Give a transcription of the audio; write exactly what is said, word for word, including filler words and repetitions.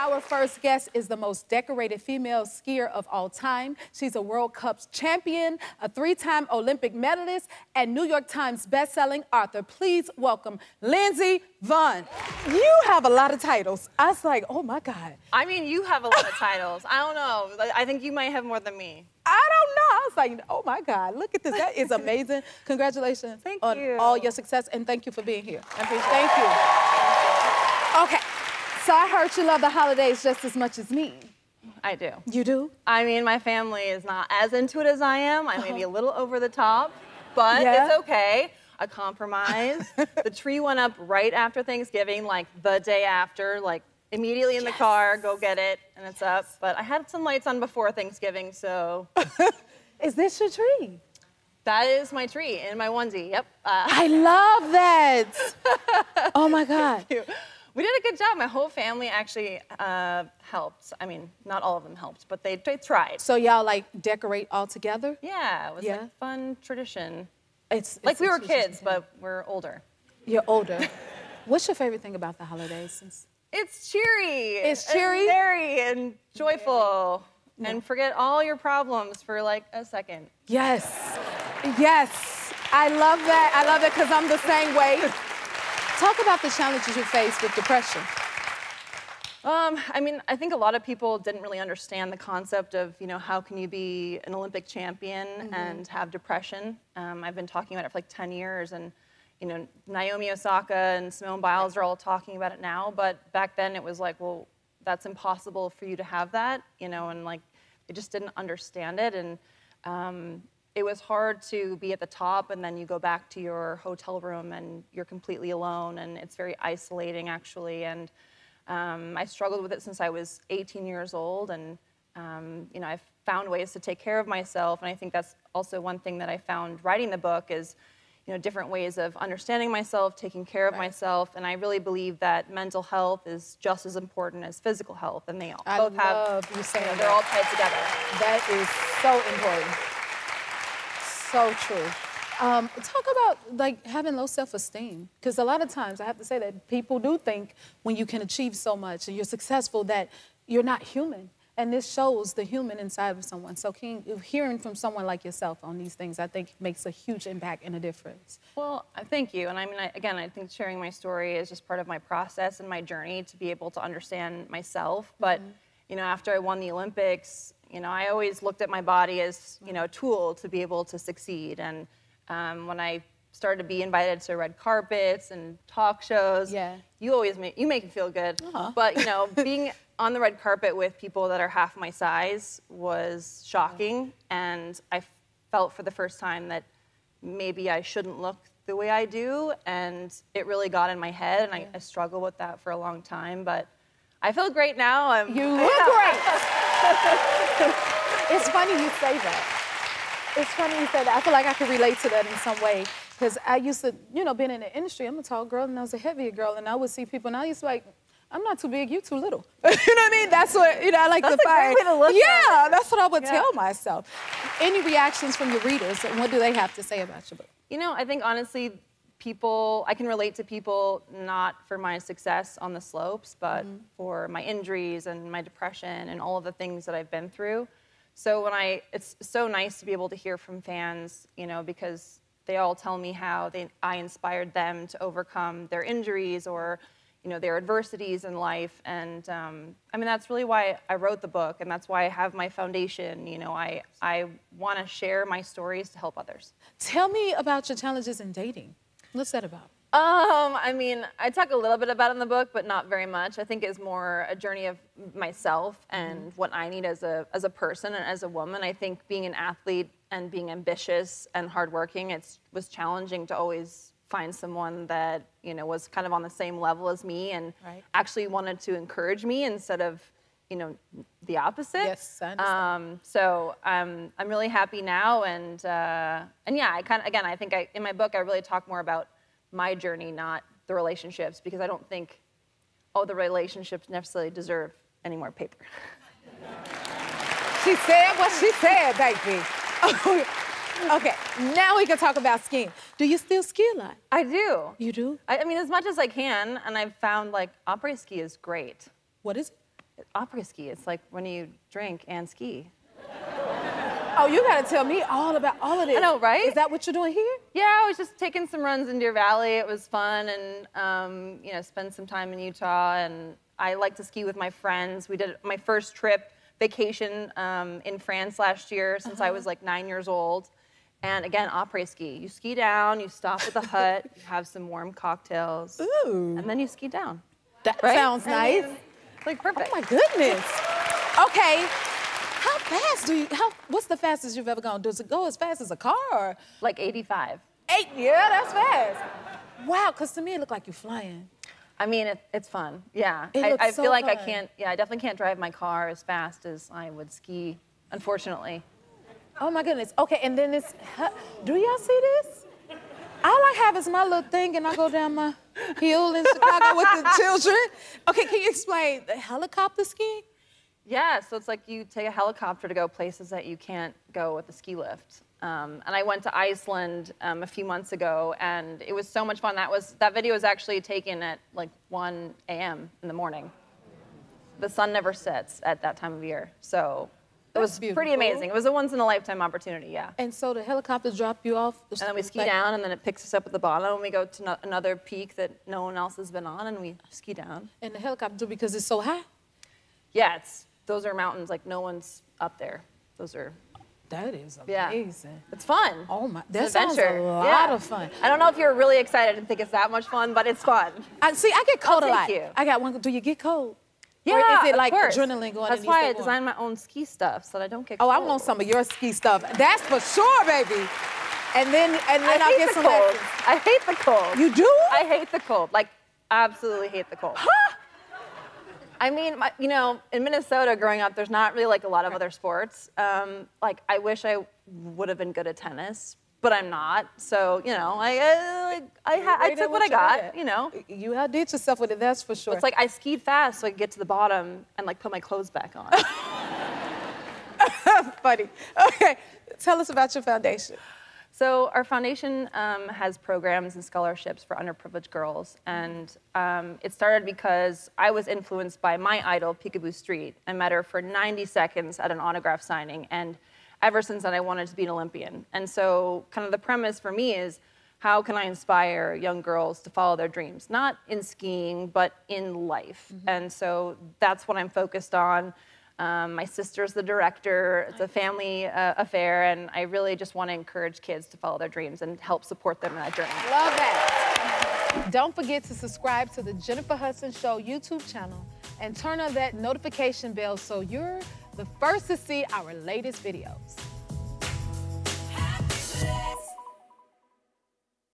Our first guest is the most decorated female skier of all time. She's a World Cup champion, a three-time Olympic medalist, and New York Times best-selling author. Please welcome Lindsey Vonn. You have a lot of titles. I was like, oh my God. I mean, you have a lot of titles. I don't know. I think you might have more than me. I don't know. I was like, oh my God, look at this. That is amazing. Congratulations thank on you. all your success, and thank you for being here. And please, thank you. Okay. So I heard you love the holidays just as much as me. I do. You do? I mean, my family is not as into it as I am. I may be a little over the top, but yeah. It's okay. I compromise. The tree went up right after Thanksgiving, like the day after, like immediately in yes. the car, go get it, and it's yes. up. But I had some lights on before Thanksgiving, so. Is this your tree? That is my tree in my onesie, yep. Uh... I love that. Oh my God. Thank you. We did a good job. My whole family actually uh, helped. I mean, not all of them helped, but they, they tried. So y'all like decorate all together? Yeah, it was yeah. like a fun tradition. It's like it's we were kids, but we're older. You're older. What's your favorite thing about the holidays? Since it's cheery. It's cheery, and merry, and joyful, yeah. and forget all your problems for like a second. Yes, yes, I love that. I love it because I'm the same way. Talk about the challenges you faced with depression. Um, I mean, I think a lot of people didn't really understand the concept of, you know, how can you be an Olympic champion mm-hmm. and have depression? Um, I've been talking about it for like ten years, and, you know, Naomi Osaka and Simone Biles are all talking about it now, but back then it was like, well, that's impossible for you to have that, you know, and like, they just didn't understand it, and um, it was hard to be at the top and then you go back to your hotel room and you're completely alone, and it's very isolating actually. And um, I struggled with it since I was eighteen years old, and um, you know, I've found ways to take care of myself, and I think that's also one thing that I found writing the book is, you know, different ways of understanding myself, taking care of right. myself, and I really believe that mental health is just as important as physical health, and they all I both love have, you saying you know, they're all tied together. That is so important. So true. Um, talk about like having low self-esteem, because a lot of times I have to say that people do think when you can achieve so much and you're successful that you're not human, and this shows the human inside of someone. So can, hearing from someone like yourself on these things, I think makes a huge impact and a difference. Well, thank you, and I mean, I, again, I think sharing my story is just part of my process and my journey to be able to understand myself, but mm-hmm. you know, after I won the Olympics, you know, I always looked at my body as, you know, a tool to be able to succeed. And um, when I started to be invited to red carpets and talk shows, yeah. you always make, you make me feel good. Uh-huh. But, you know, being on the red carpet with people that are half my size was shocking. Yeah. And I felt for the first time that maybe I shouldn't look the way I do. And it really got in my head. And yeah. I, I struggled with that for a long time. But I feel great now. I'm, you look great. It's funny you say that. It's funny you say that. I feel like I can relate to that in some way, because I used to, you know, being in the industry, I'm a tall girl and I was a heavier girl, and I would see people and I used to like, I'm not too big, you too little. You know what I mean? That's what, you know, I like that's to find. That's a great way to look at it. Yeah, that's what I would yeah. tell myself. Any reactions from your readers? And what do they have to say about your book? You know, I think honestly, people, I can relate to people not for my success on the slopes, but mm-hmm. for my injuries and my depression and all of the things that I've been through. So when I, it's so nice to be able to hear from fans, you know, because they all tell me how they, I inspired them to overcome their injuries or, you know, their adversities in life. And um, I mean, that's really why I wrote the book, and that's why I have my foundation. You know, I, I want to share my stories to help others. Tell me about your challenges in dating. What's that about? Um, I mean, I talk a little bit about it in the book, but not very much. I think it's more a journey of myself and mm-hmm. what I need as a, as a person and as a woman. I think being an athlete and being ambitious and hardworking, it was challenging to always find someone that, you know, was kind of on the same level as me and right. actually wanted to encourage me instead of, you know, the opposite. Yes, I understand. Um, so um, I'm really happy now, and uh, and yeah, I kind of again, I think I, in my book I really talk more about my journey, not the relationships, because I don't think all the relationships necessarily deserve any more paper. She said what she said, baby. Okay, now we can talk about skiing. Do you still ski a lot? I do. You do? I, I mean, as much as I can, and I've found like opera ski is great. What is it? opera ski. It's like when you drink and ski. Oh, you gotta tell me all about all of this. I know, right? Is that what you're doing here? Yeah, I was just taking some runs in Deer Valley. It was fun, and um, you know, spend some time in Utah. And I like to ski with my friends. We did my first trip vacation um, in France last year, since uh-huh. I was like nine years old. And again, après ski. You ski down, you stop at the hut, you have some warm cocktails, ooh, and then you ski down. That right? sounds and nice. Then, like perfect. Oh my goodness. Okay. How fast do you, how, what's the fastest you've ever gone? Does it go as fast as a car or? Like eighty-five. Eight, yeah, that's fast. Wow, because to me it looked like you're flying. I mean, it, it's fun, yeah. It I, looks I feel so like fun. I can't, yeah, I definitely can't drive my car as fast as I would ski, unfortunately. Oh my goodness, okay, and then this, do y'all see this? All I have is my little thing, and I go down my hill in Chicago with the children. Okay, can you explain the helicopter ski? Yeah, so it's like you take a helicopter to go places that you can't go with a ski lift. Um, and I went to Iceland um, a few months ago, and it was so much fun. That was that video was actually taken at like one A M in the morning. The sun never sets at that time of year, so it was beautiful. Pretty amazing. It was a once-in-a-lifetime opportunity, yeah. And so the helicopter dropped you off? And then we ski down, and then it picks us up at the bottom, and we go to no another peak that no one else has been on, and we ski down. And the helicopter, because it's so high? Yeah, it's... Those are mountains, like no one's up there. Those are... That is amazing. Yeah. It's fun. Oh my, that sounds a lot yeah. of fun. I don't know if you're really excited and think it's that much fun, but it's fun. I, see, I get cold I'll a lot. You. I got one, do you get cold? Yeah, or is it like course. Adrenaline going That's in why I designed my own ski stuff, so that I don't get cold. Oh, I want some of your ski stuff. That's for sure, baby. And then, and then I'll get the some cold. Lessons. I hate the cold. You do? I hate the cold, like absolutely hate the cold. Huh? I mean, my, you know, in Minnesota growing up, there's not really like a lot of other sports. Um, like, I wish I would have been good at tennis, but I'm not. So, you know, I I, I, I, I took what I got, you know. You outdid yourself with it, that's for sure. It's like I skied fast so I could get to the bottom and like put my clothes back on. Funny. Okay, tell us about your foundation. So our foundation um, has programs and scholarships for underprivileged girls, and um, it started because I was influenced by my idol, Peekaboo Street. I met her for ninety seconds at an autograph signing, and ever since then I wanted to be an Olympian. And so kind of the premise for me is, how can I inspire young girls to follow their dreams? Not in skiing, but in life. Mm-hmm. And so that's what I'm focused on. Um, my sister's the director. It's a family uh, affair, and I really just want to encourage kids to follow their dreams and help support them in that journey. Love that. Don't forget to subscribe to the Jennifer Hudson Show YouTube channel and turn on that notification bell so you're the first to see our latest videos.